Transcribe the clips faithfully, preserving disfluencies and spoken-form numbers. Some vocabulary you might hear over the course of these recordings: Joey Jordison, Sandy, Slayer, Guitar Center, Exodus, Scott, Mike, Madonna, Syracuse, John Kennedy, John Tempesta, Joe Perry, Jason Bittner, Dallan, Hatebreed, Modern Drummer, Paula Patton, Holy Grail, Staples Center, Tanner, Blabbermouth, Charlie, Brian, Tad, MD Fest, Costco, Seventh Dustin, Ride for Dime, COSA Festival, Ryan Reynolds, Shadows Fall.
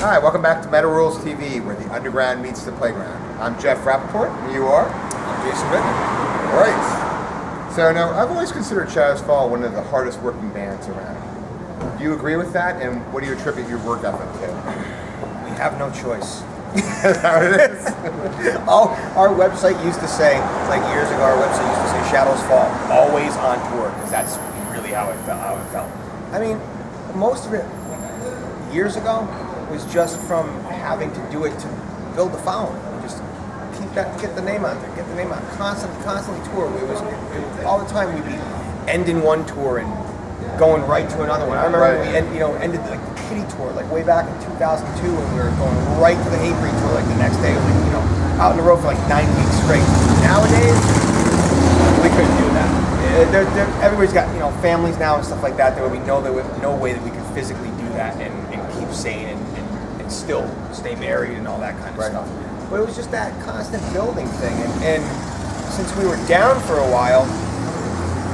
Hi, welcome back to Metal Rules T V, where the underground meets the playground. I'm Jeff Rappaport, and you are? I'm Jason Bittner. All right. So now, I've always considered Shadows Fall one of the hardest working bands around. Do you agree with that, and what do you attribute your work ethic to? We have no choice. That's how it is. All, our website used to say, like years ago, our website used to say, Shadows Fall, always on tour, because that's really how it felt. How it felt. I mean, most of it, years ago, was just from having to do it to build the following. Just keep that, get the name out there, get the name out. Constantly, constantly tour. It was it, it, all the time. We'd be ending one tour and going right to another one. I remember right. we end, you know, ended like the Kitty tour, like way back in two thousand two, and we were going right to the Hatebreed tour, like the next day. Like, you know, out on the road for like nine weeks straight. Nowadays, we couldn't do that. Yeah. They're, they're, everybody's got, you know, families now and stuff like that. There would be no, there was no way that we could physically do that and, and keep sane and. Still stay married and all that kind of right. stuff. But it was just that constant building thing. And, and since we were down for a while,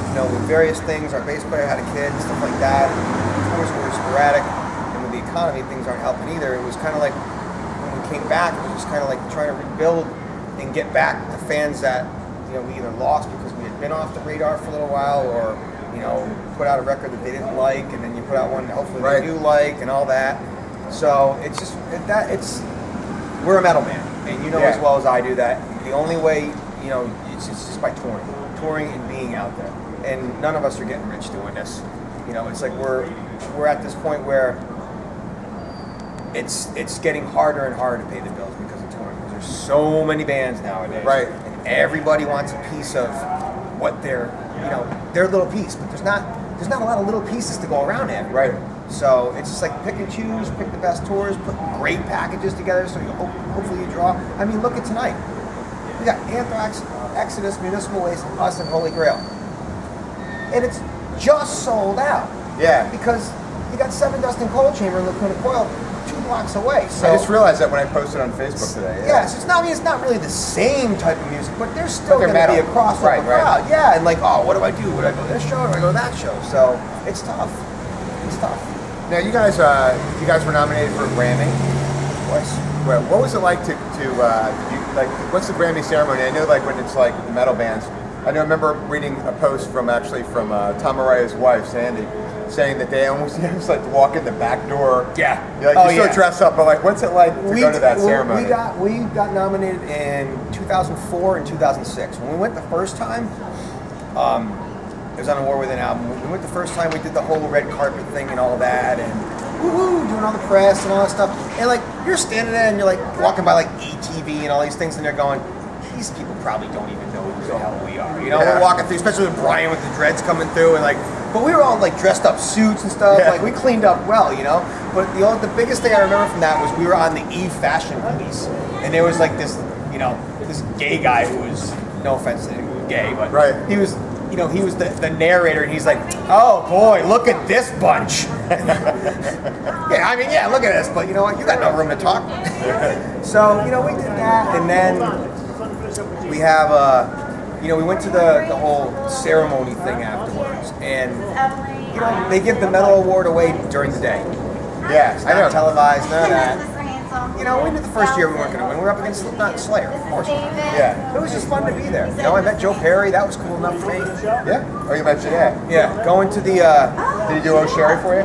you know, with various things, our bass player had a kid and stuff like that. And tours were sporadic, and with the economy, things aren't helping either. It was kind of like when we came back, it was just kind of like trying to rebuild and get back the fans that, you know, we either lost because we had been off the radar for a little while, or, you know, put out a record that they didn't like, and then you put out one that hopefully right. they do like, and all that. So it's just that it's we're a metal band, and you know yeah. as well as I do that the only way, you know, it's just by touring, touring and being out there. And none of us are getting rich doing this. You know, it's like we're we're at this point where it's it's getting harder and harder to pay the bills because of touring. Because there's so many bands nowadays, right? And everybody wants a piece of what their you know their little piece, but there's not there's not a lot of little pieces to go around at, right? So it's just like pick and choose, pick the best tours, put great packages together so you hope, hopefully you draw. I mean, look at tonight. We got Anthrax, Exodus, Municipal Waste, us, and Holy Grail. And it's just sold out. Yeah. Because you got Seventh Dustin, Coal Chamber, and Lacuna Coil two blocks away. So I just realized that when I posted on Facebook today. Yeah, yeah so it's not, I mean, it's not really the same type of music, but there's still going to be a crossover right, crowd. Right. Yeah, and like, oh, what do I do? Would I go to this show or would I go to that show? So it's tough. It's tough. Now you guys, uh, you guys were nominated for a Grammy. Well, what was it like to, to uh, you, like, what's the Grammy ceremony? I know, like when it's like the metal bands. I know, I remember reading a post from actually from uh, Tom Araya's wife, Sandy, saying that they almost, you know, just like walk in the back door. Yeah. You're, like, oh, you yeah. still dress up, but like, what's it like to we, go to that we, ceremony? We got we got nominated in two thousand four and two thousand six. When we went the first time. Um, It was on a War Within album. We went the first time, we did the whole red carpet thing and all that, and woohoo, doing all the press and all that stuff. And like, you're standing there and you're like walking by like A T V and all these things, and they're going, these people probably don't even know who the hell we are. You know, yeah. we're walking through, especially with Brian with the dreads coming through, and like, but we were all like dressed up suits and stuff. Yeah. Like, we cleaned up well, you know. But the the biggest thing I remember from that was we were on the E! Fashion release, and there was like this, you know, this gay guy who was, no offense to him, gay, but right. he was. You know, he was the, the narrator, and he's like, oh boy, look at this bunch. Yeah, I mean, yeah, look at this, but you know what? You got no room to talk. So, you know, we did that, and then we have, uh, you know, we went to the, the whole ceremony thing afterwards, and, you know, they give the medal award away during the day. Yeah, it's not televised, none of that. You know, we knew the first year we weren't going to win. We were up against Slayer, of course. Yeah. It was just fun to be there. You know, I met Joe Perry. That was cool enough for me. Yeah? Oh, you met Joe? Yeah. Yeah. Going to the, uh... Did he do Oh Sherry for you?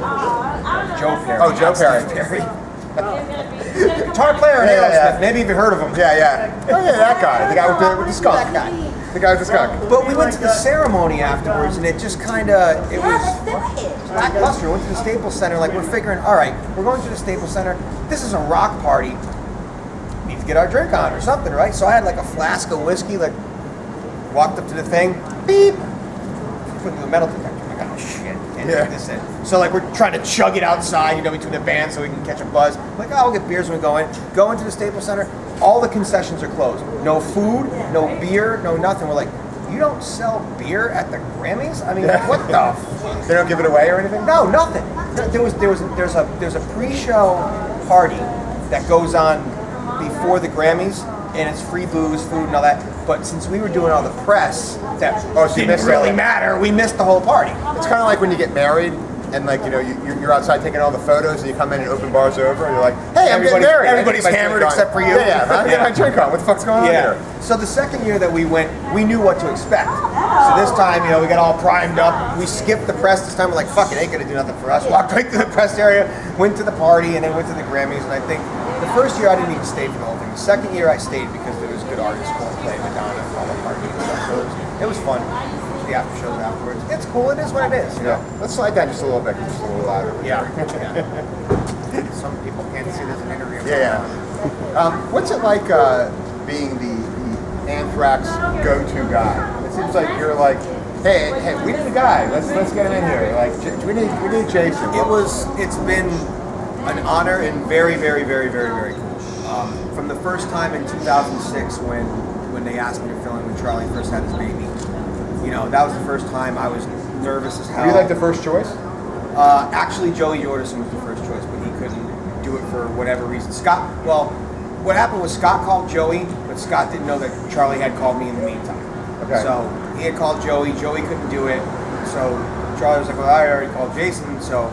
Joe Perry. Oh, Joe Perry. Perry. Guitar player in yeah, yeah, yeah. Maybe you've heard of him. Yeah, yeah. Oh, yeah, that guy. The guy with the, with the skunk. That guy. The guy with the skunk. But we went to the ceremony afterwards, and it just kind of... It was... Lackluster. We went to the Staples Center, like we're figuring, all right, we're going to the Staples Center. This is a rock party. We need to get our drink on or something, right? So I had like a flask of whiskey, like walked up to the thing, beep, put it in the metal detector. I'm like, oh shit, can't yeah. do this in. So like we're trying to chug it outside, you know, between the bands so we can catch a buzz. I'm like, oh, we'll get beers when we go in. Go into the Staples Center, all the concessions are closed. No food, no beer, no nothing. We're like, you don't sell beer at the Grammys? I mean, yeah. what the? Fuck? They don't give it away or anything? No, nothing. There was there was there's a there's a pre-show party that goes on before the Grammys, and it's free booze, food, and all that. But since we were doing all the press, that oh, so didn't really matter. We missed the whole party. It's kind of like when you get married. and like, you know, you, you're outside taking all the photos, and you come in and open bar's over, and you're like, hey, I'm getting married. Everybody's hammered except for you. Yeah, yeah, I'm getting my drink on. What the fuck's going on here? So the second year that we went, we knew what to expect. So this time, you know, we got all primed up. We skipped the press this time. We're like, fuck it, ain't gonna do nothing for us. Walked right through the press area, went to the party, and then went to the Grammys. And I think the first year I didn't even stay for the whole thing. The second year I stayed because there was good artists going to play, Madonna, Paula Patton, and stuff. So it was, it was fun. The after shows afterwards. It's cool. It is what it is. You know? Let's slide down just a little bit. Just a little louder. Yeah. Yeah. Some people can't see there's an interview. Yeah. yeah. Um, what's it like uh, being the, the Anthrax go-to guy? It seems like you're like, hey, hey, we need a guy. Let's let's get him in here. Like, we need we need Jason. It was. It's been an honor and very, very, very, very, very cool. Um, from the first time in two thousand six when when they asked me to fill in when Charlie first had his baby. You know, that was the first time I was nervous as hell. Were you like the first choice? Uh, actually, Joey Jordison was the first choice, but he couldn't do it for whatever reason. Scott, well, what happened was Scott called Joey, but Scott didn't know that Charlie had called me in the meantime. Okay. So he had called Joey, Joey couldn't do it, so Charlie was like, well, I already called Jason, so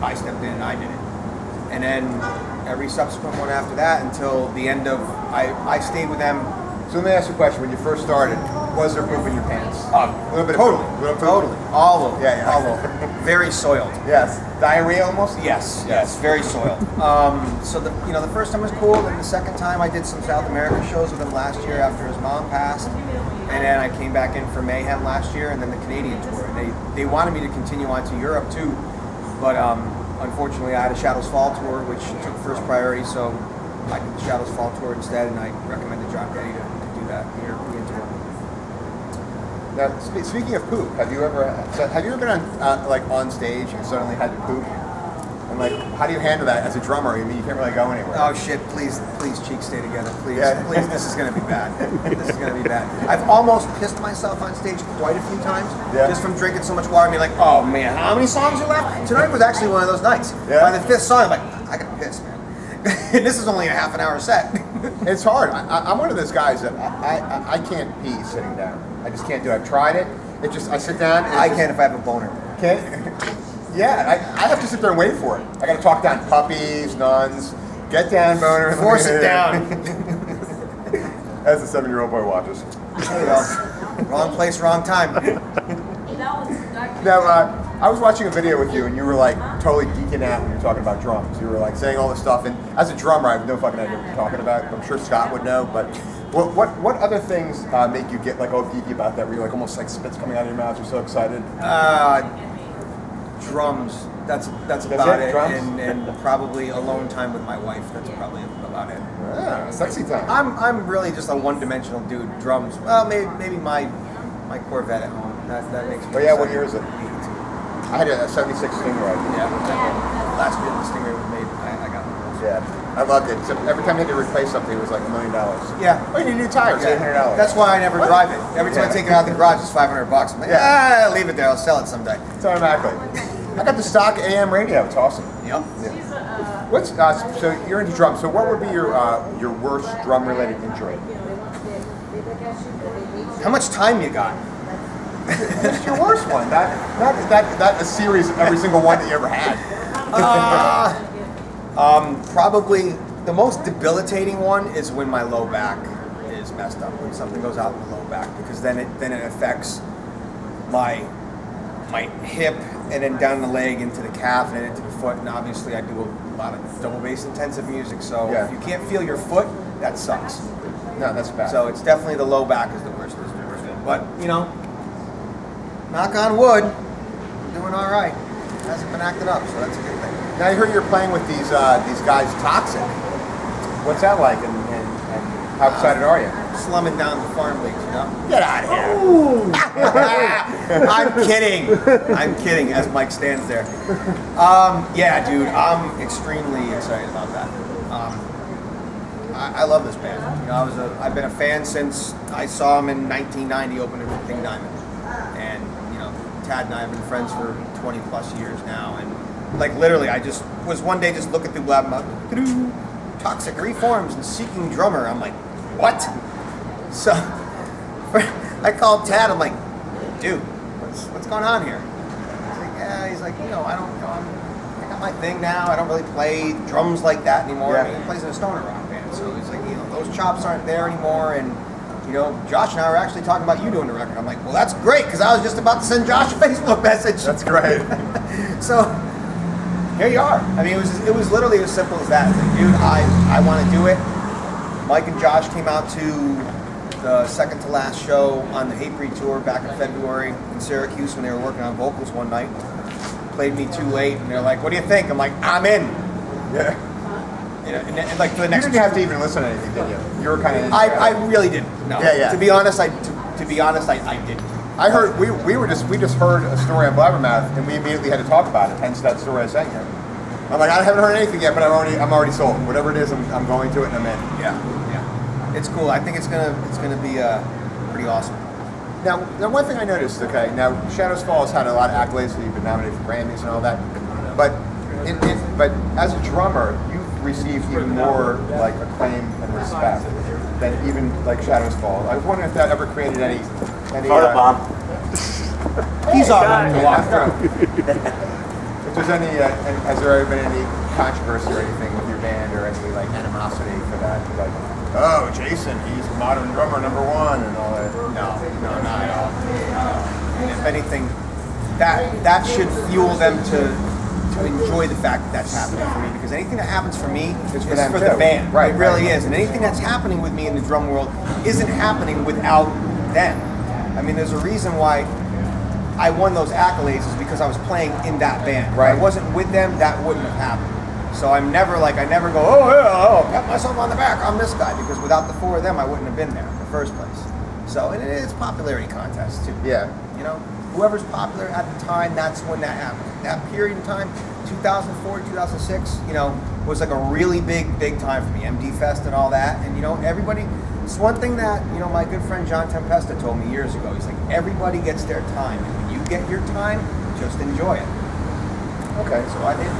I stepped in and I did it. And then every subsequent one after that until the end of, I, I stayed with them. So let me ask you a question. When you first started, was there poop in your pants? Uh, a little bit totally. Of little totally. All over. Yeah, yeah. All over. Very soiled. Yes. Diarrhea almost? Yes. Yes. yes. Very soiled. um, so, the you know, the first time was cool. Then the second time I did some South America shows with him last year after his mom passed. And then I came back in for Mayhem last year and then the Canadian tour. They, they wanted me to continue on to Europe too. But um, unfortunately I had a Shadows Fall tour, which took first priority. So I did the Shadows Fall tour instead, and I recommended John Kennedy to that here. Now, sp speaking of poop, have you ever so have you ever been on uh, like on stage and suddenly had to poop? And like, how do you handle that as a drummer? I mean, you can't really go anywhere. Oh shit! Please, please, cheeks stay together, please. Yeah. Please, this is gonna be bad. This is gonna be bad. I've almost pissed myself on stage quite a few times, yeah. just from drinking so much water. And be like, oh man, how many songs are left? Tonight was actually one of those nights. Yeah. By the fifth song, I'm like, I gotta piss, man. And this is only a half an hour set. It's hard. I, I, I'm one of those guys that I, I, I can't pee sitting down. I just can't do it. I've tried it. It just I sit down. And I just, can if I have a boner. Can? Yeah. I, I have to sit there and wait for it. I got to talk down puppies, nuns, get down boner, force it down. As the seven-year-old boy watches. Well, wrong place, wrong time. Now, uh, I was watching a video with you, and you were like totally geeking out when you were talking about drums. You were like saying all this stuff, and as a drummer, I have no fucking idea what you're talking about. I'm sure Scott would know, but what what, what other things uh, make you get like all geeky about that? Where you're like almost like spits coming out of your mouth. You're so excited. Uh, drums. That's that's about it. it. And, and probably alone time with my wife. That's probably about it. Yeah, sexy time. I'm I'm really just a one-dimensional dude. Drums. Well, maybe maybe my my Corvette at home. That, that makes me But yeah, what year is it? I had a seventy-six Stingray. Yeah. Last year the Stingray was made, I, I got one of those. Yeah. I loved it. Except every time they had to replace something, it was like a million dollars. Yeah. Oh, you need new tires, yeah. eight hundred dollars. That's why I never what? drive it. Every time yeah. I take it out of the garage, it's five hundred bucks. I'm like, yeah, ah, leave it there. I'll sell it someday. It's automatically. I got the stock A M radio. It's awesome. Yep. Yeah. What's, uh, so you're into drums. So what would be your, uh, your worst drum-related injury? How much time you got? That's your worst one. That not that that a series of every single one that you ever had. Uh, um, probably the most debilitating one is when my low back is messed up. When something goes out in the low back, because then it then it affects my my hip and then down the leg into the calf and then into the foot. And obviously, I do a lot of double bass intensive music, so yeah. if you can't feel your foot, that sucks. No, that's bad. So it's definitely the low back is the worst. Is the worst. But you know. Knock on wood, I'm doing all right. It hasn't been acted up, so that's a good thing. Now, I heard you're playing with these uh, these guys, Toxik. What's that like, and, and, and how excited uh, are you? Slumming down the farm leagues, you know? Get out of here. Ooh. I'm kidding. I'm kidding, as Mike stands there. Um, yeah, dude, I'm extremely excited about that. Um, I, I love this band. You know, I was a, I've been a fan since I saw them in nineteen ninety opening for King Diamond. And you know, Tad and I have been friends for twenty plus years now, and like literally, I just was one day just looking through Blabbermouth, Toxik reforms and seeking drummer. I'm like, what? So I called Tad. I'm like, dude, what's what's going on here? He's like, yeah, plays, like, you know, I don't, you know, I'm, I got my thing now. I don't really play drums like that anymore. Yeah. I mean, he plays in a stoner rock band, so it's like, you know, those chops aren't there anymore. And, you know, Josh and I were actually talking about you doing the record. I'm like, well, that's great, because I was just about to send Josh a Facebook message. That's great. So here you are. I mean, it was it was literally as simple as that. It's like, dude, I, I want to do it. Mike and Josh came out to the second to last show on the Hatebreed tour back in February in Syracuse when they were working on vocals one night. Played Me Too Late, and they're like, what do you think? I'm like, I'm in. Yeah. You know, and, and like for the next you didn't have to even listen to anything, did you? You were kind of. I, I really didn't. No. Yeah, yeah. To be honest, I to, to be honest, I, I didn't. I heard we we were just we just heard a story on Blabbermouth, and we immediately had to talk about it. Hence that story I sent you. I'm like, I haven't heard anything yet, but I'm already I'm already sold. Whatever it is, I'm I'm going to it, and I'm in. Yeah. It's cool. I think it's gonna it's gonna be uh, pretty awesome. Now, now, one thing I noticed. Okay, now Shadows Fall has had a lot of accolades. So you've been nominated for Grammys and all that. But it, it, but as a drummer, you've received even more like acclaim and respect than even like Shadows Fall. I was wondering if that ever created any any. Hold uh, up, Mom. He's on If there's any, uh, any, has there ever been any controversy or anything with your band or any like animosity for that? Like, oh, Jason, he's Modern Drummer number one and all that. No, no, not at all. Uh, and if anything, that that should fuel them to to enjoy the fact that that's happening for me, because anything that happens for me is for, for the band. Right, it really is. And anything that's happening with me in the drum world isn't happening without them. I mean, there's a reason why I won those accolades is because I was playing in that band. Right. If I wasn't with them, that wouldn't have happened. So I'm never like, I never go, oh, yeah, oh, pat myself on the back, I'm this guy, because without the four of them, I wouldn't have been there in the first place. So, and it is popularity contest, too. Yeah. You know, whoever's popular at the time, that's when that happened. That period in time, two thousand four, two thousand six, you know, was like a really big, big time for me. M D Fest and all that, and you know, everybody, it's one thing that, you know, my good friend John Tempesta told me years ago. He's like, everybody gets their time, and when you get your time, just enjoy it. Okay, so I did.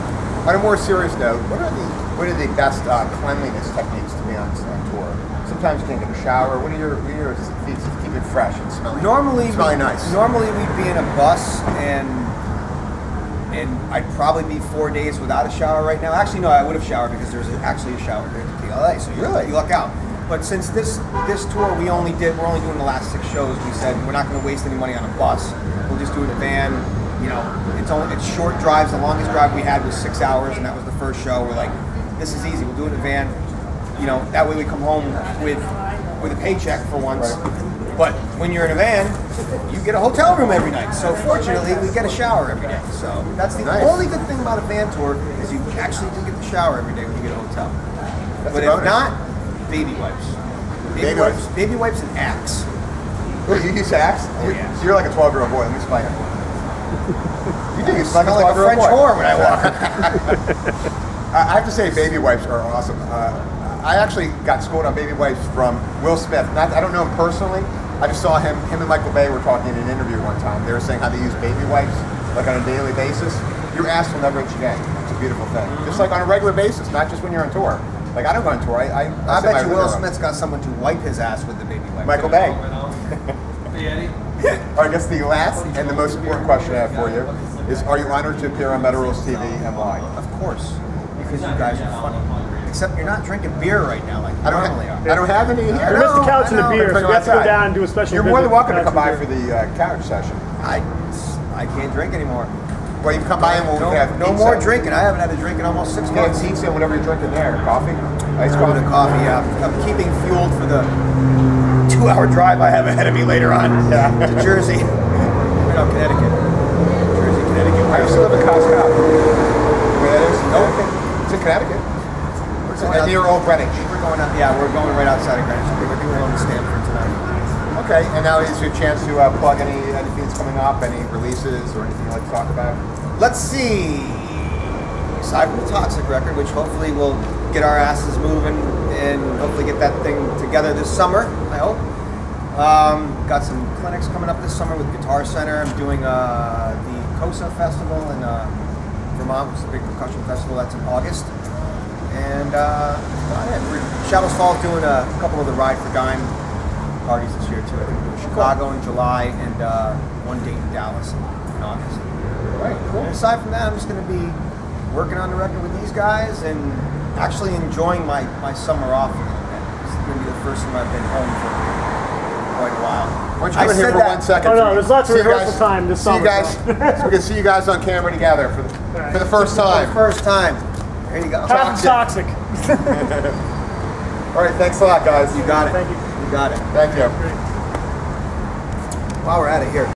On a more serious note, what are the what are the best uh, cleanliness techniques to be honest on tour? Sometimes you can't get a shower. What are your what are your techniques to keep it fresh and smelling? Normally, smelling nice. Normally we'd be in a bus and and I'd probably be four days without a shower right now. Actually, no, I would have showered because there's actually a shower here at L A. So you really? You luck out. But since this this tour we only did we're only doing the last six shows, we said we're not going to waste any money on a bus. We'll just do it in a van. You know, it's only it's short drives. The longest drive we had was six hours, and that was the first show. We're like, this is easy. We'll do it in a van. You know, that way we come home with with a paycheck for once. Right. But when you're in a van, you get a hotel room every night. So fortunately, we get a shower every day. So that's the nice. Only good thing about a van tour is you actually do get the shower every day when you get a hotel. That's but if not, baby wipes. Baby, baby wipes. wipes. Baby wipes and Axe. Wait, you use Axe? Oh, yeah. So you're like a twelve-year-old boy. Let me explain it. You think it's like a French whore when I walk. I have to say, baby wipes are awesome. Uh, I actually got schooled on baby wipes from Will Smith. Not, I don't know him personally. I just saw him. Him and Michael Bay were talking in an interview one time. They were saying how they use baby wipes like on a daily basis. Your ass will never itch again. It's a beautiful thing. Just like on a regular basis, not just when you're on tour. Like I don't go on tour. I I, I, I bet you Will Smith's got someone to wipe his ass with the baby wipes. Michael Bay. All right, I guess the last and the most important question I have for you is, are you honored to appear on Metal Rules T V and why? Of course, because you guys are funny. Except you're not drinking beer right now like I don't normally are. I don't have any here. You missed the couch and the beer, so let's go down and do a special. You're more than welcome to come by for the uh, couch session. I, I can't drink anymore. Well, you can come by and we'll no, have no more drinking. I haven't had a drink in almost six yeah, months. Pizza and whatever you're drinking there. Coffee? Ice coffee. Coffee, yeah. I'm keeping fueled for the two-hour drive I have ahead of me later on yeah. to Jersey. No, Connecticut. Jersey, Connecticut. I used to live in Costco. Where that is? No, it's in Connecticut. It's in near Old Greenwich. We're going up. Yeah, we're going right outside of Greenwich. We're going to Stanford tonight. Okay, and now is your chance to uh, plug any anything that's coming up, any releases or anything you like to talk about? Let's see. Aside from the Toxik record, which hopefully will get our asses moving and hopefully get that thing together this summer, I hope. Um, got some clinics coming up this summer with Guitar Center. I'm doing uh, the COSA Festival in uh, Vermont, which is a big percussion festival. That's in August. And uh, Shadows Fall doing a couple of the Ride for Dime parties this year too. I think we're in Chicago in July and uh, one date in Dallas in August. All right, cool. Yeah. Aside from that, I'm just going to be working on the record with these guys and actually enjoying my, my summer off. This is going to be the first time I've been home for quite a while. Why don't you come in here for that. one second? Oh, no, there's lots of rehearsal time this summer. See you guys, so we can see you guys on camera together for the, right. for the first time. For the first time. There you go. Toxic. All right, thanks a lot, guys. You got it. Thank you. You got it. Thank you. While we're out of here.